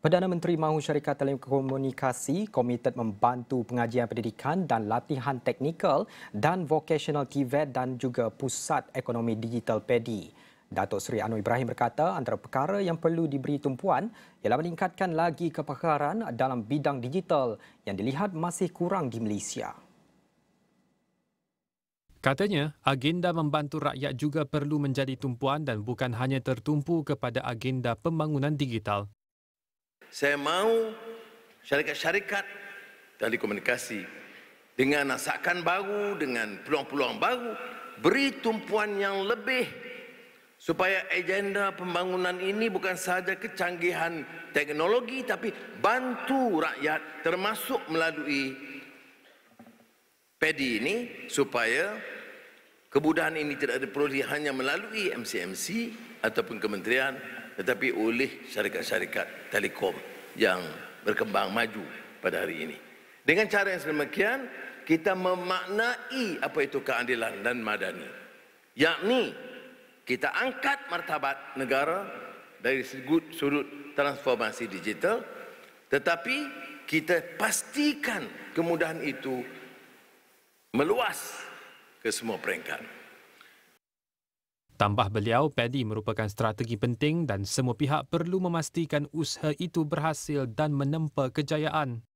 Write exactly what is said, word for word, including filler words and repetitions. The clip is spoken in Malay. Perdana Menteri mahu syarikat telekomunikasi komited membantu pengajian pendidikan dan latihan teknikal dan vocational T V E T dan juga Pusat Ekonomi Digital PEDi. Dato' Sri Anwar Ibrahim berkata antara perkara yang perlu diberi tumpuan ialah meningkatkan lagi kepakaran dalam bidang digital yang dilihat masih kurang di Malaysia. Katanya, agenda membantu rakyat juga perlu menjadi tumpuan dan bukan hanya tertumpu kepada agenda pembangunan digital. Saya mahu syarikat-syarikat telekomunikasi dengan nasakan baru, dengan peluang-peluang baru, beri tumpuan yang lebih supaya agenda pembangunan ini bukan sahaja kecanggihan teknologi tapi bantu rakyat termasuk melalui PEDi ini supaya kemudahan ini tidak diperoleh hanya melalui M C M C ataupun kementerian, tetapi oleh syarikat-syarikat telekom yang berkembang maju pada hari ini. Dengan cara yang sedemikian, kita memaknai apa itu keadilan dan madani. Yakni, kita angkat martabat negara dari sudut transformasi digital, tetapi kita pastikan kemudahan itu meluas ke semua peringkat. Tambah beliau, PEDi merupakan strategi penting dan semua pihak perlu memastikan usaha itu berhasil dan menempa kejayaan.